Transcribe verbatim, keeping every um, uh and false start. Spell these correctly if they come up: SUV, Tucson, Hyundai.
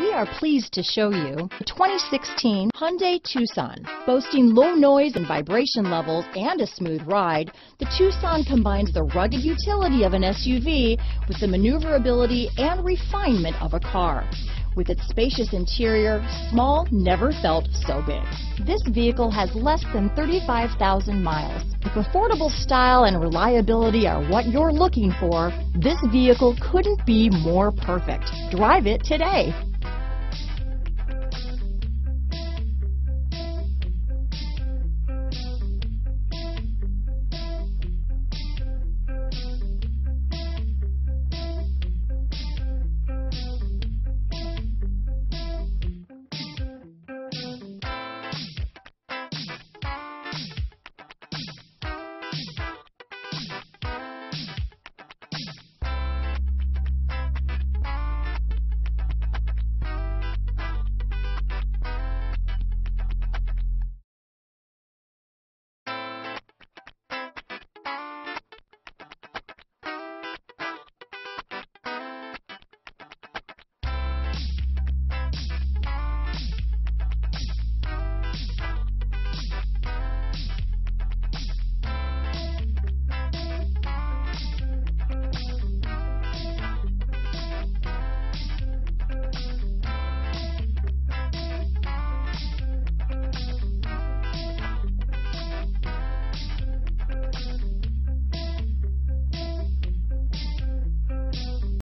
We are pleased to show you the twenty sixteen Hyundai Tucson. Boasting low noise and vibration levels and a smooth ride, the Tucson combines the rugged utility of an S U V with the maneuverability and refinement of a car. With its spacious interior, small never felt so big. This vehicle has less than thirty-five thousand miles. If affordable style and reliability are what you're looking for, this vehicle couldn't be more perfect. Drive it today.